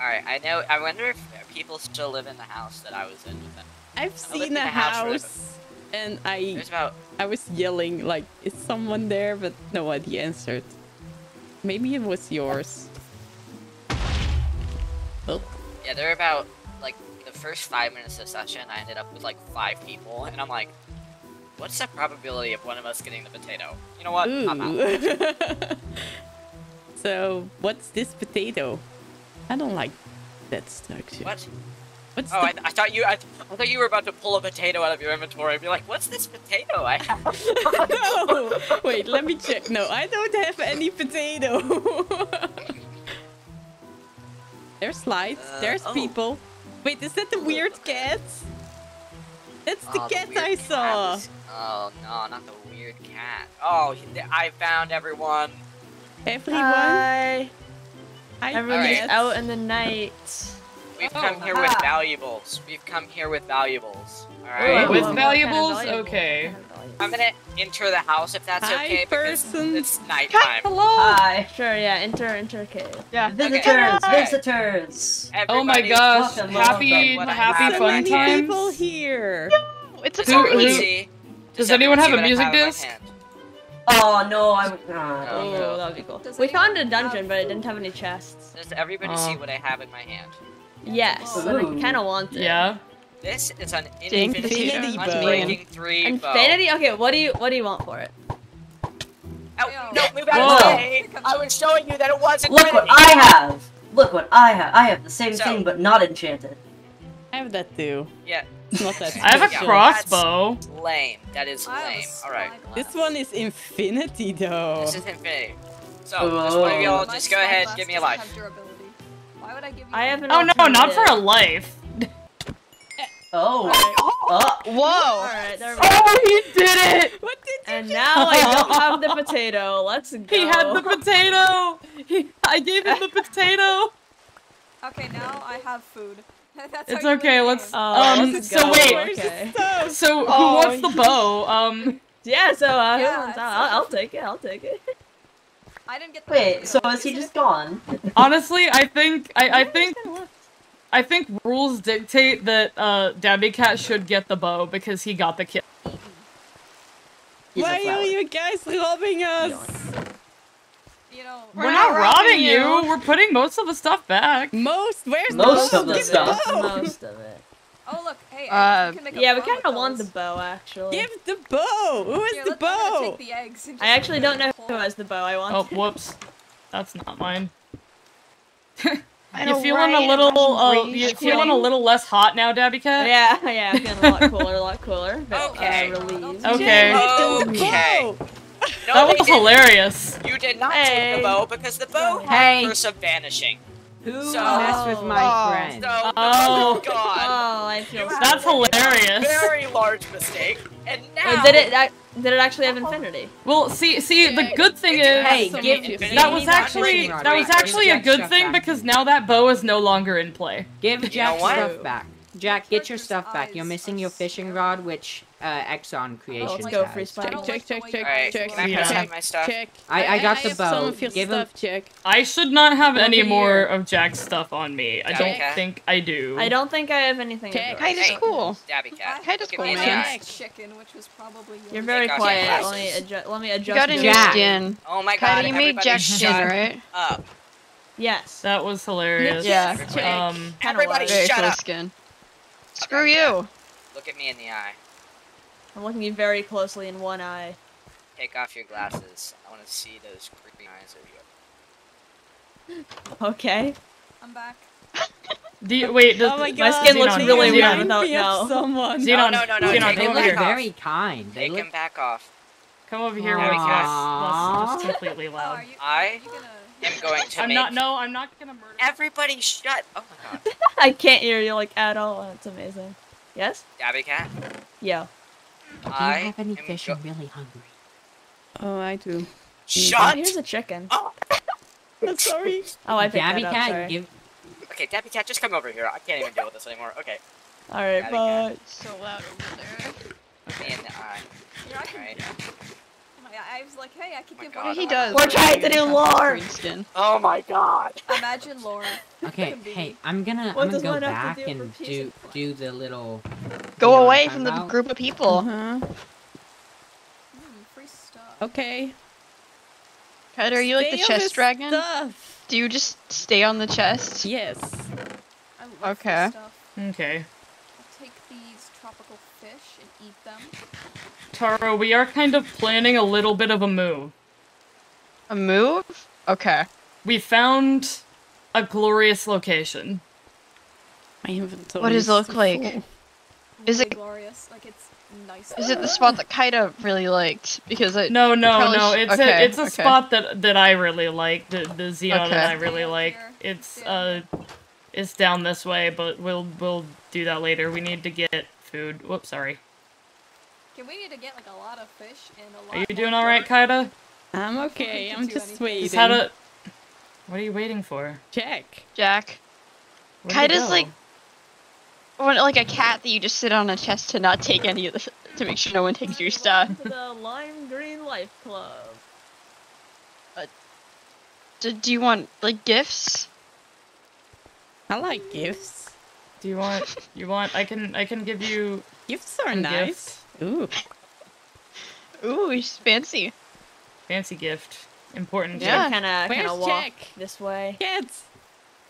Alright, I know. I wonder if people still live in the house that I was in with them. I've seen the house and I was yelling like, is someone there? But nobody answered. Maybe it was yours. Oh. Yeah, they're about like the first 5 minutes of session. I ended up with like 5 people, and I'm like, what's the probability of one of us getting the potato? You know what? Ooh. I'm out. So what's this potato? I don't like that structure. What? What's oh, I thought you. I thought you were about to pull a potato out of your inventory and be like, "What's this potato I have?" No. Wait, let me check. No, I don't have any potato. There's lights. There's people. Wait, is that the weird cat? That's the cat I saw. Oh no, not the weird cat. Oh, I found everyone. Everyone. Hi. Everyone's out in the night. We've come here with valuables. We've come here with valuables. All right. With valuables? Okay. I'm gonna enter the house if that's okay because it's nighttime. Hello. Hi. Sure. Yeah. Enter. Okay. Yeah. Visitors. Okay. Visitors. Right. Oh my gosh! Happy fun times. People here. No, it's crazy. Does anyone have a music disc? Oh no, I'm not. Oh, that'd be cool. We found a dungeon, but it didn't have any chests. Does everybody see what I have in my hand? Yes, but I kind of want it. Yeah. This is an infinity unbreaking 3 infinity? Okay, what do you want for it? Oh, no, move out of the way! I was showing you that it wasn't. Look what I have! Look what I have! I have the same thing, but not enchanted. I have that too. Yeah. Not that. I have a crossbow. That's lame. That is lame. All right. This one is infinity, though. This is infinity. So, just one of y'all, just go ahead, give me a life. Why would I give you oh no, not for a life. Oh. Whoa. All right, there we go. Oh, he did it! What did you do? And now I don't have the potato. Let's go. He had the potato. I gave him the potato. Okay, now I have food. That's it's okay. Let's. Let's go. So wait. Okay. So who wants the bow? Yeah. So yeah, I'll take it. I'll take it. I didn't get the wait, so is he just gone? Honestly, I think rules dictate that Dabby Cat should get the bow because he got the kid. Why are you guys robbing us? You know, we're not robbing you. We're putting most of the stuff back. Most of it. Oh look, hey, can make a we kind of want the bow, actually. Give the bow! Who has the bow? Take the eggs. I actually don't know who has the bow I want. Oh, whoops. That's not mine. You feeling a little, you feeling a little less hot now, Dabby Cat? Yeah, I'm feeling a lot cooler, But, okay. Okay. No, that was hilarious. You did not take the bow because the bow had a curse of vanishing. Who messed with my friend? Oh God! Oh, I feel so that's hilarious. Very large mistake. And now did it actually have infinity? Well, see, the good thing is that was actually a good thing because now that bow is no longer in play. Give Jack stuff back. Jack, get your stuff back. You're missing your fishing rod, which Exxon Creations has. Let's go free spot. Check. Can I have my stuff? I got the bow. Give him. I should not have any more of Jack's stuff on me. I don't think I do. I don't think I have anything. Kaida's cool. Dabby Cat. Kaida's cool, man. Chicken, which was probably you're very quiet. Let me adjust. You got a new skin. Oh my God! You made Jack's skin, right? Yes. That was hilarious. Yeah. Everybody, shut up. Screw you! Look at me in the eye. I'm looking you very closely in one eye. Take off your glasses. I want to see those creepy eyes of you. Okay. I'm back. Wait, oh my God. My skin looks really weird without someone. No. They look very kind. Take him back off. Come over here, Dabby Cat. That's just completely loud. I'm not gonna murder. Everybody shut! Oh my God. I can't hear you like at all. That's amazing. Yes? Dabby Cat? Yeah. I don't have any fish. I'm really hungry. Oh, I do. Shut! Oh, here's a chicken. Oh. I'm sorry. Oh, I picked Dabby that up, Cat, sorry. Okay, Dabby Cat, just come over here. I can't even deal with this anymore. Okay. Alright, but... It's so loud over there. In the eye. Alright. I was like, hey, I could give one. He does. We're trying to do lore. Oh my god. Imagine lore. Okay, hey, I'm gonna go back and do the little. Go away from the group of people. Free stuff. Okay. Kaida, are you like the chest dragon? Do you just stay on the chest? Yes. Okay. Okay. I'll take these tropical fish and eat them. Taro, we are kind of planning a little bit of a move. A move? Okay. We found a glorious location. My inventory. What does it look like? Cool. Is it glorious? Like it's nice. Is it the spot that Kaida really liked? Because it. No. It's okay, it's a spot that I really liked. The Xeon and I really like. It's It's down this way, but we'll do that later. We need to get food. Whoops, sorry. Can we need to get like a lot of fish and a lot? Are you doing all right, Kaida? I'm okay. I'm just waiting. What are you waiting for? Jack. Kaida's like a cat that you just sit on a chest to not take any of the to make sure no one takes your stuff. To the Lime Green Life Club. Do you want like gifts? I like gifts. Do you want? I can give you. Gifts are nice. Gift. Ooh. Ooh, it's fancy. Fancy gift. Important. Yeah. Kind of walk this way. Kids.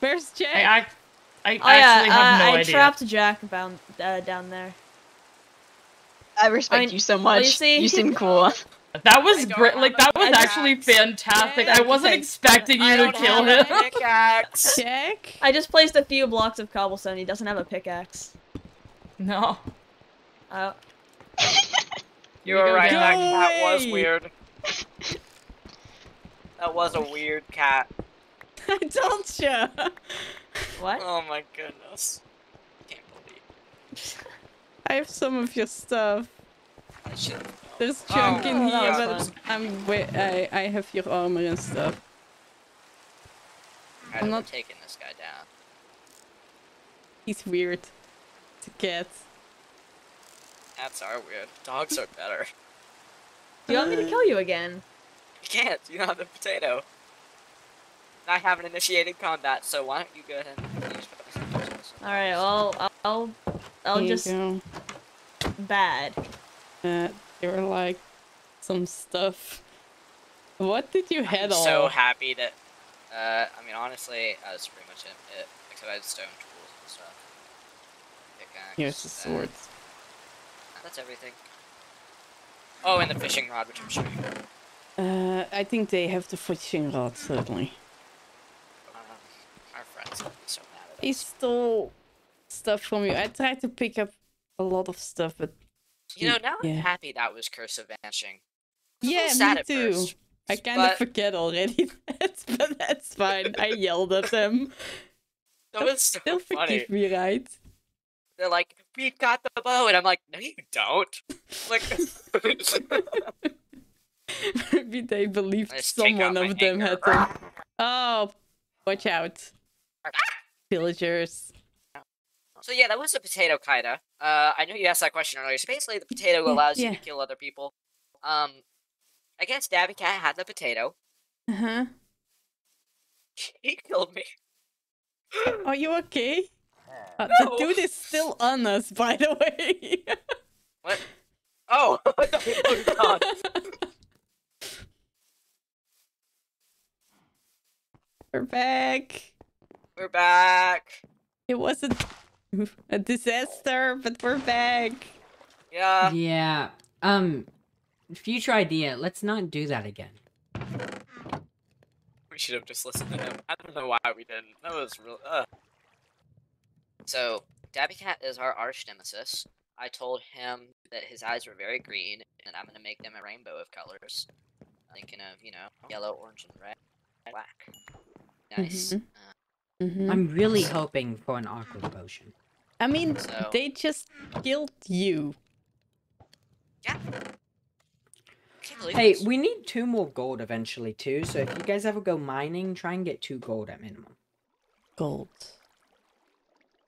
Where's Jack? I actually have no idea. I trapped Jack down there. I respect you so much. You seem cool. That was great. Like that was actually fantastic. I wasn't expecting you to kill him. Pickaxe. Jack. I just placed a few blocks of cobblestone. He doesn't have a pickaxe. No. Oh. You were right, Max. That was weird. That was a weird cat. I told you. What? Oh my goodness. I can't believe it. I have some of your stuff. There's junk in here, but I have your armor and stuff. I'm not taking this guy down. He's weird. It's a cat. Cats are weird. Dogs are better. Do you want me to kill you again? You can't. You don't have the potato. I haven't initiated combat, so why don't you go ahead and finish it? Alright, well, I'll just... Bad. They were like... Some stuff. What did you head on? I'm so happy that... I mean, honestly, that's pretty much it. Except I had stone tools and stuff. Pickaxe. Here's the swords. That's everything. Oh, and the fishing rod, which I'm sure you got. I think they have the fishing rod, certainly. Our friends will be so mad at us. He stole stuff from you. I tried to pick up a lot of stuff, but... You know, now I'm happy that was Curse of Vanishing. Yeah, me too. First, I kind of forget already that, but that's fine. I yelled at them. That was so funny. They'll forgive me, right? They're like, we got the bow, and I'm like, no you don't. Like... Maybe they believed someone of them had them. Oh, watch out. Villagers. So yeah, that was the potato, Kaida. I know you asked that question earlier. So basically, the potato allows you to kill other people. I guess Dabby Cat had the potato. Uh-huh. He killed me. Are you okay? No. The dude is still on us, by the way. What? Oh! Oh god. We're back. We're back. It wasn't a disaster, but we're back. Yeah. Yeah. Future idea. Let's not do that again. We should have just listened to him. I don't know why we didn't. That was real. So, Dabby Cat is our arch nemesis. I told him that his eyes were very green, and I'm going to make them a rainbow of colors. Thinking of, you know, yellow, orange, and red. Black. Nice. Mm-hmm. I'm really hoping for an awkward potion. I mean, they just killed you. Yeah. Hey, we need 2 more gold eventually, too, so if you guys ever go mining, try and get 2 gold at minimum. Gold.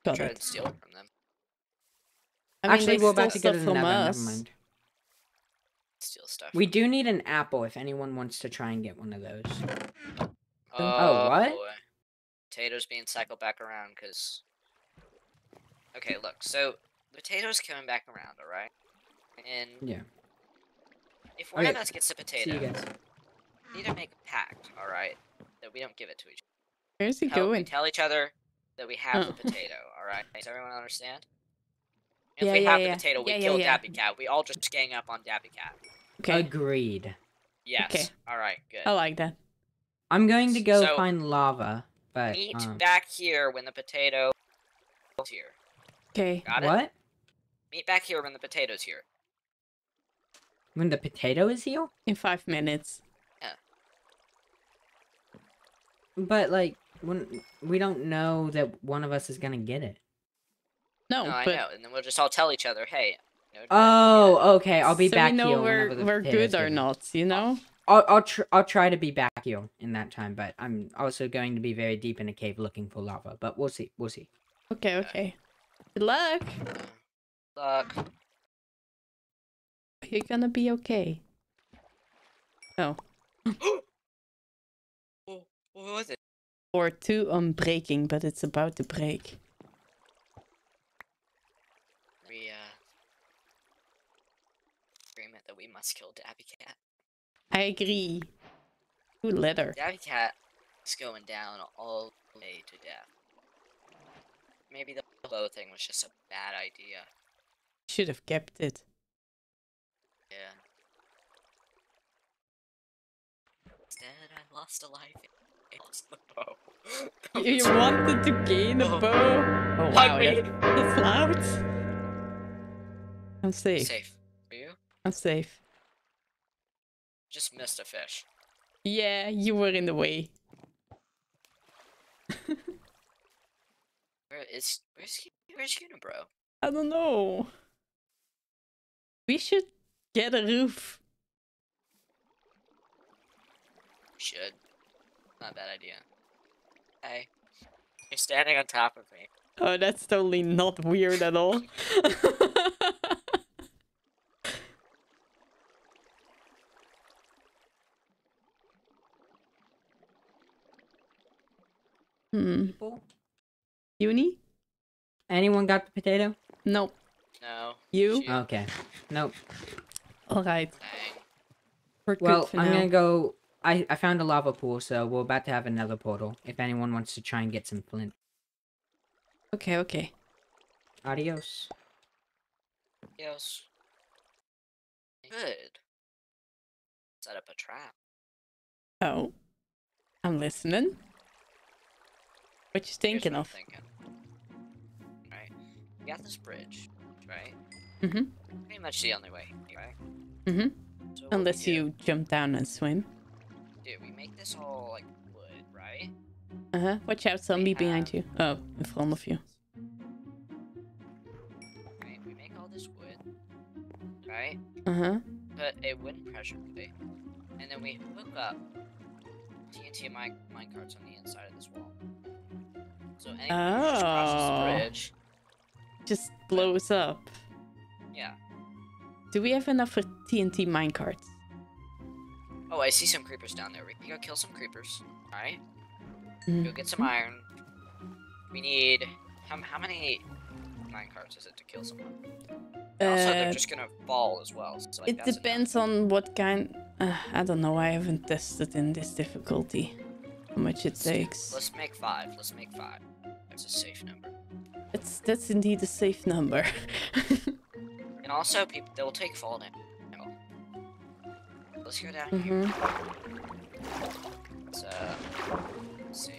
Try to steal it from them. I mean, actually, we're about to get it from us. Never mind. steal stuff. We do need an apple if anyone wants to try and get one of those. Oh, what? Boy. Potatoes being cycled back around, because... Okay, look, so, the potatoes coming back around, alright? And... Yeah. If one of us gets the potatoes, we need to make a pact, alright? That we don't give it to each other. Where's he going? We tell each other that we have the potato, alright? Does everyone understand? If we have the potato, we kill Dabby Cat. We all just gang up on Dabby Cat. Okay. Agreed. Yes. Okay. Alright, good. I like that. I'm going to go find lava, but... Meet back here when the potato... here. Okay. Got it? What? Meet back here when the potato's here. When the potato is here? In 5 minutes. Yeah. But, like, when we don't know that one of us is gonna get it. No, I know, and then we'll just all tell each other, hey. No, okay, I'll be back here whenever the potato's here. So we know we're good or not, you know? I'll try to be back here in that time, but I'm also going to be very deep in a cave looking for lava, but we'll see, Okay, Good luck. Good luck. You're gonna be okay. Oh. What was it? Or two on breaking, but it's about to break. We, agreement that we must kill Dabby Cat. I agree. Ooh, leather. Dabby Cat is going down all the way to death. Maybe the pillow thing was just a bad idea. Should have kept it. Yeah. Instead, I lost a life. I lost the bow. You wanted to gain a bow? Oh, wow. That's loud. I'm safe. Safe. Are you? I'm safe. Just missed a fish. Yeah, you were in the way. Where's Unibro? I don't know. We should get a roof. Should. Not a bad idea. Hey. You're standing on top of me. Oh, that's totally not weird at all. People? Uni? Anyone got the potato? Nope. No. You? Okay. Nope. Alright. Well, I'm gonna go... I found a lava pool, so we're about to have another portal. If anyone wants to try and get some flint. Okay, okay. Adios. Adios. Good. Set up a trap. Oh. I'm listening. What you thinking of? Right. We got this bridge, right? Mm-hmm. Pretty much the only way, right? Mm-hmm. So unless you jump down and swim. Dude, we make this all, like, wood, right? Uh-huh. Watch out, zombie behind you. Oh, in front of you. Right, we make all this wood, right? Uh-huh. Put a wooden pressure plate. And then we hook up TNT and minecarts on the inside of this wall. So anything just crosses the bridge. Just blows up. Yeah. Do we have enough for TNT minecarts? Oh, I see some creepers down there. We can go kill some creepers. Alright. Go get some iron. We need... How many minecarts is it to kill someone? Also, they're just gonna fall as well. So, like, it depends on what kind... I don't know. I haven't tested in this difficulty. How much it takes. Let's make 5. Let's make 5. That's a safe number. That's indeed a safe number. And also, people they'll take fall damage. Let's go down here. So, let's see.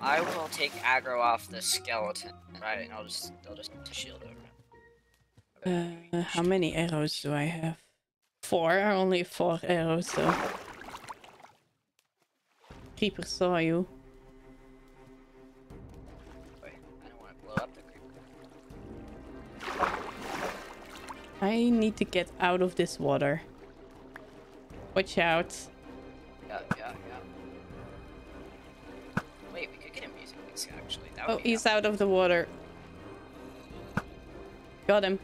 I will take aggro off the skeleton, right? And they'll just shield over him. How many arrows do I have? 4. I only have 4 arrows, so. Creeper saw you. Wait, I don't want to blow up the creeper. I need to get out of this water. Watch out. Yeah. Wait, we could get him using this actually. That would he's out of the water. Got him.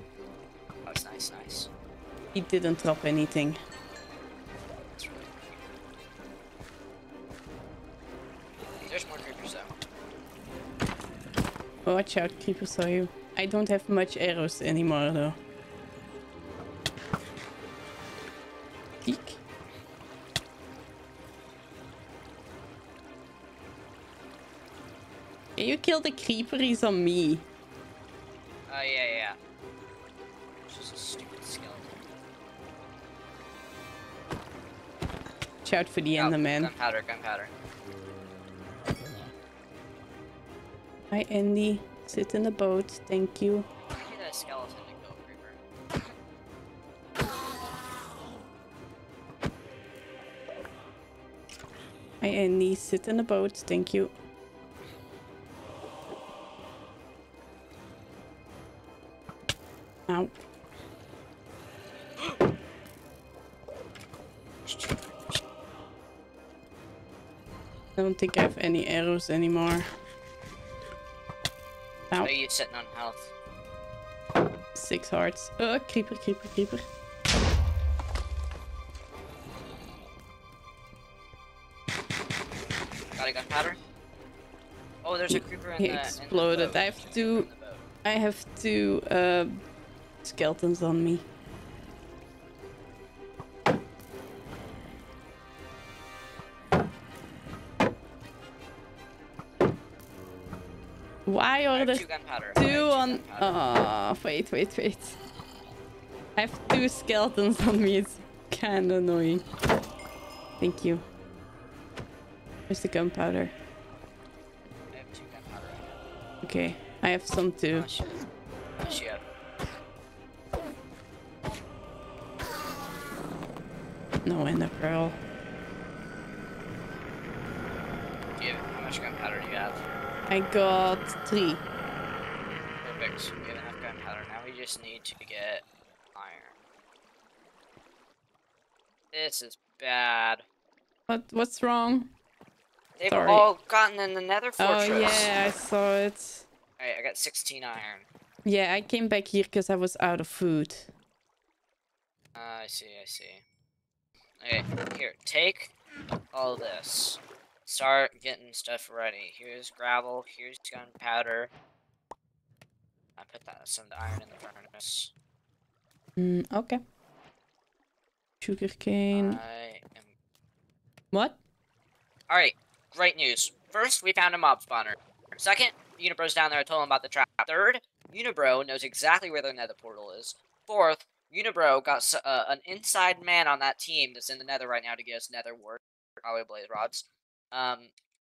Oh, it's nice. He didn't drop anything. There's more creepers though. Watch out, creepers are you. I don't have much arrows anymore though. Peek. Can you kill the creeper? He's on me. Oh yeah. It's just a stupid skeleton. Watch out for the Enderman. Gunpowder. Hi Andy. Sit in the boat, thank you. I hear that skeleton to go, creeper. Hi Andy, sit in the boat, thank you. Ow. I don't think I have any arrows anymore. Ow. Oh, you're sitting on health. 6 hearts. Oh, creeper. Got a gunpowder. Oh, there's a creeper in the boat. He exploded. I have two skeletons on me. Why are there two on... Oh, wait. I have 2 skeletons on me. It's kind of annoying. Thank you. Where's the gunpowder? I have 2 gunpowder. Okay, I have some too. Oh, shit. No ender pearl. How much gunpowder do you have? I got 3. Perfect, so we have gunpowder. Now we just need to get iron. This is bad. What's wrong? They've all gotten in the nether fortress. Oh yeah, I saw it. Alright, I got 16 iron. Yeah, I came back here because I was out of food. I see. Okay, here, take all this. Start getting stuff ready. Here's gravel, here's gunpowder. I put that some iron in the furnace. Okay. Sugarcane. What? Alright, great news. First, we found a mob spawner. Second, Unibro's down there. I told him about the trap. Third, Unibro knows exactly where the nether portal is. Fourth, Unibro got an inside man on that team that's in the nether right now to get us nether wart, probably blaze rods.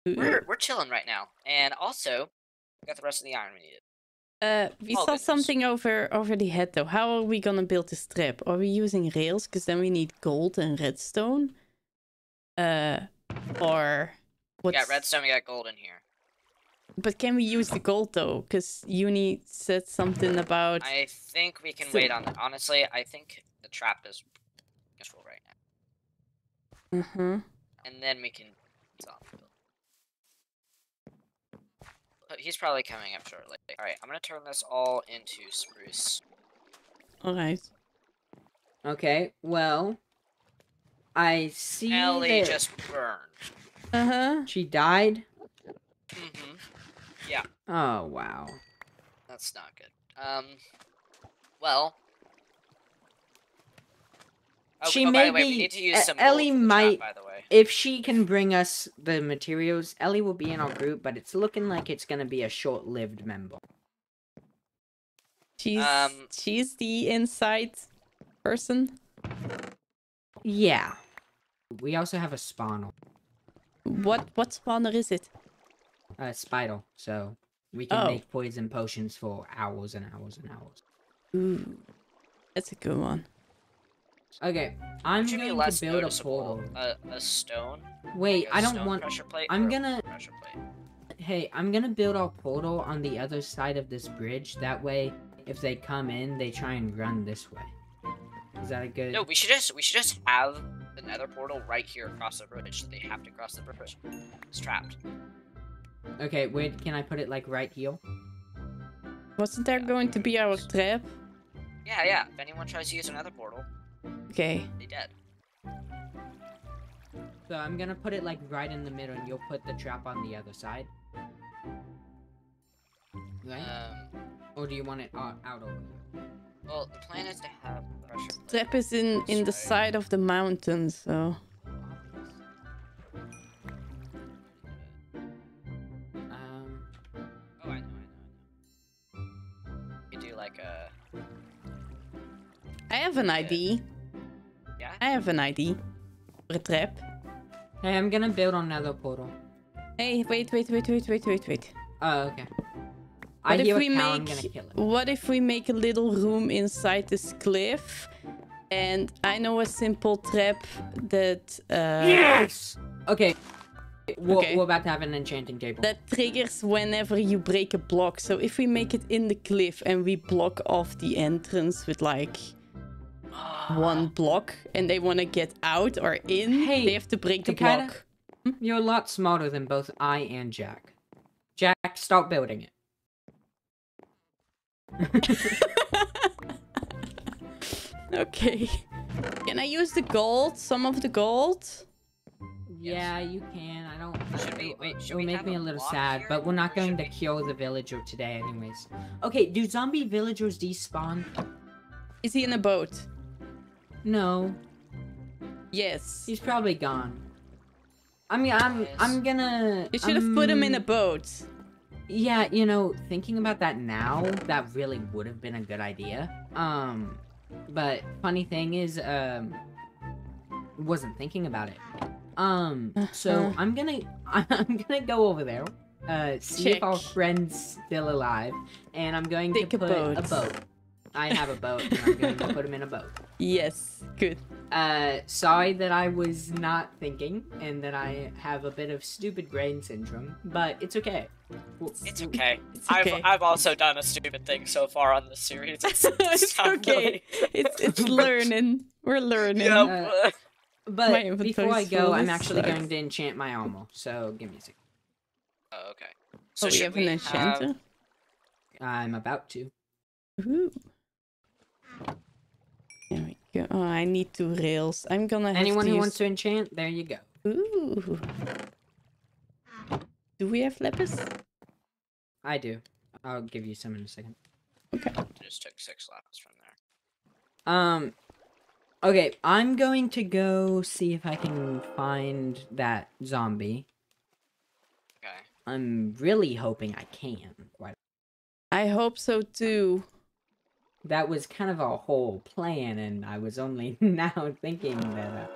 We're chilling right now, and also we got the rest of the iron we needed. We saw something over the head though. How are we gonna build this trap? Are we using rails? Because then we need gold and redstone. Or what? Yeah, redstone. We got gold in here. But can we use the gold though? Because Uni said something about. I think we can wait on that. Honestly, I think the trap is useful right now. And then we can. He's probably coming up shortly. Alright, I'm gonna turn this all into spruce. Alright. Okay, well... I see Ellie just burned. She died? Yeah. Oh, wow. That's not good. Well... Oh, she may be. We need to use some Ellie might, trap, by the way. If she can bring us the materials, Ellie will be in our group, but it's looking like it's gonna be a short-lived member. She's the inside person. Yeah. We also have a spawner. What spawner is it? A spider. So we can make poison potions for hours and hours and hours. Ooh, that's a good one. Okay, I'm going to build a portal. A stone? Wait, like I don't want... I'm gonna... Hey, I'm gonna build our portal on the other side of this bridge. That way, if they come in, they try and run this way. Is that a good... No, we should just have the nether portal right here across the bridge. So they have to cross the bridge. It's trapped. Okay, wait, can I put it, like, right here? Wasn't there going to be our trap? Yeah. If anyone tries to use another portal... Okay. They dead. So I'm gonna put it like right in the middle, and you'll put the trap on the other side. Right? Or do you want it out over? Well, the plan is to have pressure. Step is in the side of the mountain, so. Oh, I know, You do like a. I have an ID. Yeah. I have an ID. For a trap. Hey, I'm gonna build another portal. Hey, wait. Oh, okay. What if we make a little room inside this cliff? And I know a simple trap that... Yes! Okay. We're about to have an enchanting table. That triggers whenever you break a block. So if we make it in the cliff and we block off the entrance with like... one block. And they want to get out or in. Hey, they have to break the block. You're a lot smarter than both I and Jack. Jack, start building it. Okay. Can I use the gold? Some of the gold? Yeah, you can. I don't... It'll make me a little sad, but we're not going to kill the villager today anyways. Okay, do zombie villagers despawn? Is he in a boat? No. Yes. He's probably gone. I mean, I'm gonna... You should have put him in a boat. Yeah, you know, thinking about that now, that really would have been a good idea. But funny thing is, wasn't thinking about it. So I'm gonna go over there, see if our friend's still alive, and I'm going to put a boat. I have a boat, and I'm going to put him in a boat. Yes, good. Sorry that I was not thinking, and that I have a bit of stupid brain syndrome, but it's okay. It's okay. I've also done a stupid thing so far on this series. It's okay. It's learning. We're learning. Yep. But before I go, I'm actually going to enchant my armor, so give me a second. Oh, okay. So we have an enchanter? I'm about to. Woohoo. There we go. Oh, I need 2 rails. I'm gonna have anyone who wants to enchant, there you go. Ooh. Do we have lapis? I do. I'll give you some in a second. Okay. Just took 6 lapis from there. Okay, I'm going to go see if I can find that zombie. Okay. I'm really hoping I can. I hope so too. That was kind of our whole plan, and I was only now thinking that...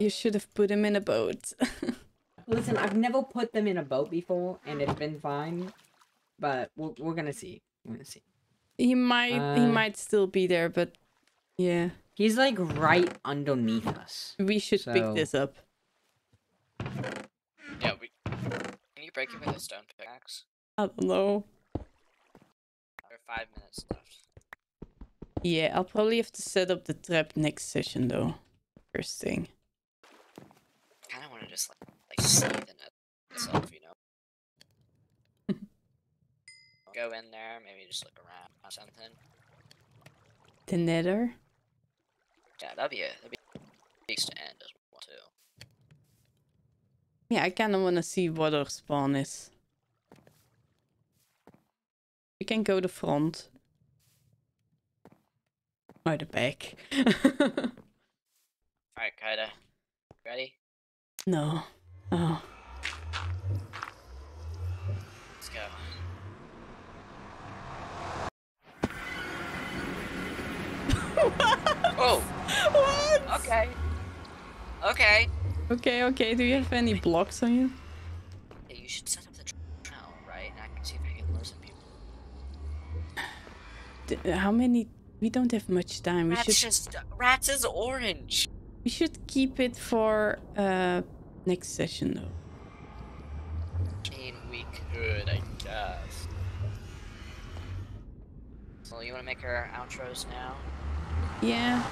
You should have put him in a boat. Listen, I've never put them in a boat before, and it's been fine. But we're gonna see. We're gonna see. He might still be there, but... Yeah. He's like right underneath us. We should pick this up. Yeah, Can you break it with a stone pickaxe? I don't know. There are 5 minutes left. Yeah, I'll probably have to set up the trap next session, though. First thing. I kind of want to just, like seethe in it myself, you know? Go in there, maybe just look around or something. The nether? Yeah, that'd be a place to end as well, too. Yeah, I kind of want to see what our spawn is. We can go the front. By the back. Alright, Kaida. Ready? No. Oh. Let's go. Oh! What? Okay. Okay. Okay. Do you have any blocks on you? Yeah, you should set up the trail, right? And I can see if I can lure some people. How many... We don't have much time. Rats is orange. We should keep it for next session, though. I mean, we could, I guess. So you want to make our outros now? Yeah.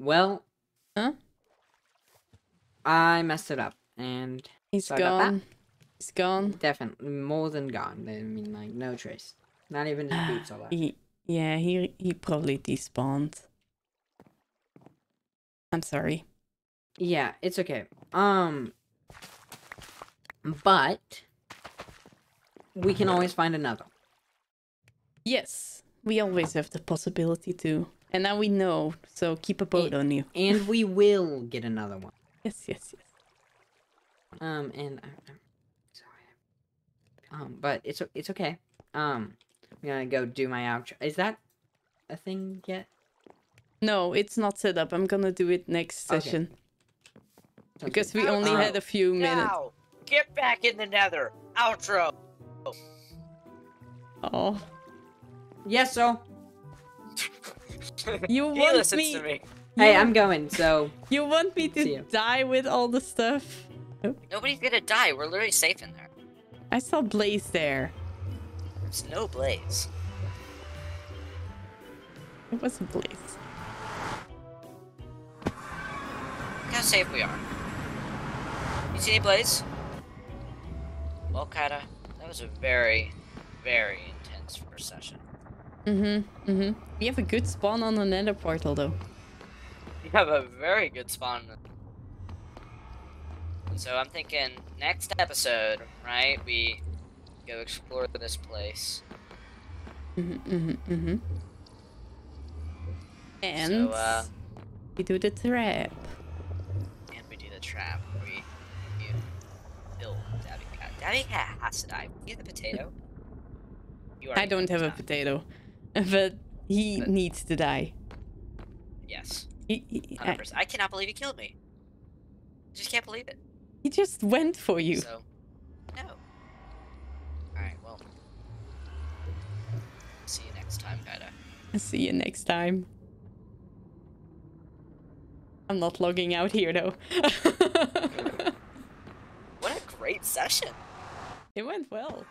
Well, huh? I messed it up, and he's so gone. He's gone. Definitely more than gone. I mean, like, no trace. Not even his boots all out. Yeah, he probably despawned. I'm sorry. Yeah, it's okay. But we can always find another. Yes, we always have the possibility to. And now we know, so keep a boat on you. And we will get another one. Yes, yes, yes. And I'm sorry. But it's okay. I'm gonna go do my outro. Is that a thing yet? No, it's not set up. I'm gonna do it next session. Okay. Because we only had a few minutes. Now, get back in the nether. Outro. Oh. Yes, so. You want me? To me. Hey, I'm going, so. You want me to die with all the stuff? Nobody's gonna die. We're literally safe in there. I saw Blaze there. There's no Blaze. It wasn't Blaze. Look how safe we are. You see any Blaze? Well, Kaida, that was a very, very intense first session. Mm-hmm, mm-hmm. We have a good spawn on the nether portal, though. We have a very good spawn. So I'm thinking next episode, right, we go explore this place. Mm-hmm, mm-hmm, mm-hmm. And so, we do the trap. And we do the trap. We kill Dabby Cat. Dabby Cat has to die. You have the potato. You are I don't have a potato. But he needs to die. Yes. I cannot believe he killed me. I just can't believe it. He just went for you. So, no. Alright, well. See you next time, Kaida. See you next time. I'm not logging out here, though. What a great session. It went well.